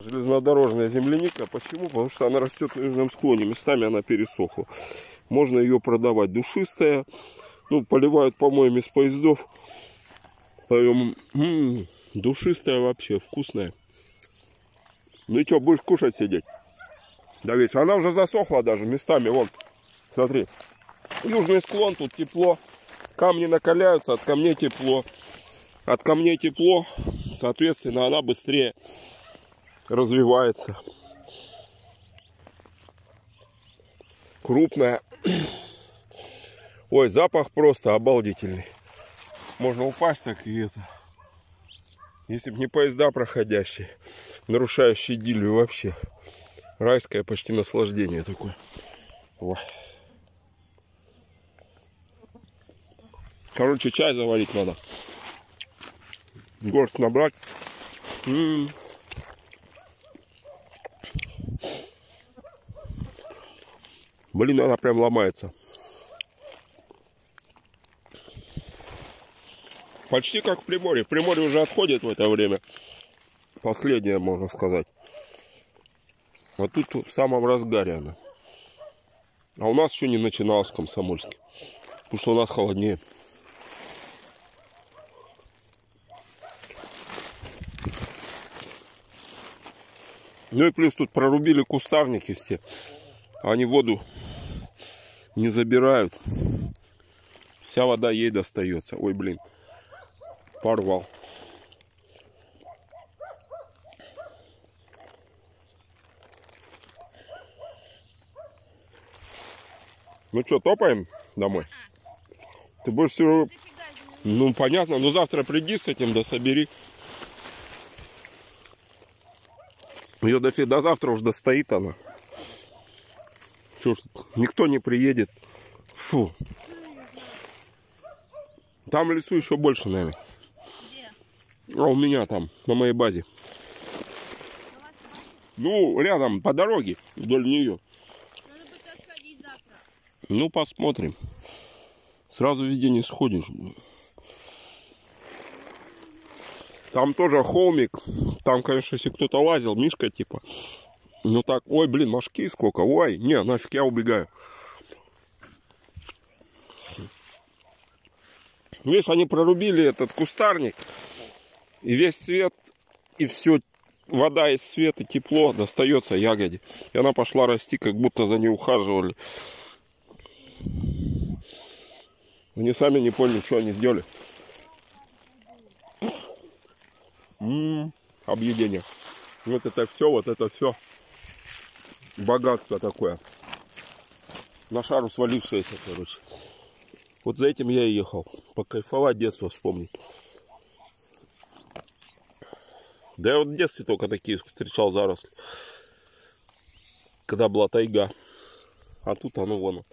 Железнодорожная земляника. Почему? Потому что она растет на южном склоне. Местами она пересохла. Можно ее продавать. Душистая. Ну, поливают, по-моему, из поездов. Поем. Душистая вообще. Вкусная. Ну и что, будешь кушать сидеть? Да видишь, она уже засохла даже местами. Вон, смотри. Южный склон, тут тепло. Камни накаляются, от камней тепло. От камней тепло. Соответственно, она быстрее развивается. Крупная. Ой, запах просто обалдительный. Можно упасть так и это. Если бы не поезда проходящие, нарушающие идиллию вообще. Райское почти наслаждение такое. Во. Короче, чай заварить надо. Горсть набрать. Блин, она прям ломается. Почти как в Приморье. Приморье уже отходит в это время. Последнее, можно сказать. А тут в самом разгаре она. А у нас еще не начиналось в Комсомольске. Потому что у нас холоднее. Ну и плюс тут прорубили кустарники все. Они воду не забирают. Вся вода ей достается. Ой, блин. Порвал. Ну что, топаем домой? Ты будешь всего... Ну, понятно. Но завтра приди с этим, да собери. Ее до завтра уже достоит она. Что ж, никто не приедет. Фу. Там в лесу еще больше, наверное. А у меня там, на моей базе. Ну, рядом, по дороге, вдоль нее. Надо бы сходить завтра. Ну, посмотрим. Сразу везде не сходишь. Там тоже холмик. Там, конечно, если кто-то лазил, Мишка типа. Ну так, ой, блин, мошки сколько. Ой, не, нафиг, я убегаю. Видишь, они прорубили этот кустарник. И весь свет, и все, вода из света, тепло достается ягоде. И она пошла расти, как будто за ней ухаживали. Они сами не поняли, что они сделали. Объедение. Вот это все богатство такое. На шару свалившееся, короче. Вот за этим я и ехал. Покайфовать, детство вспомнить. Да я вот в детстве только такие встречал заросли. Когда была тайга. А тут оно вон.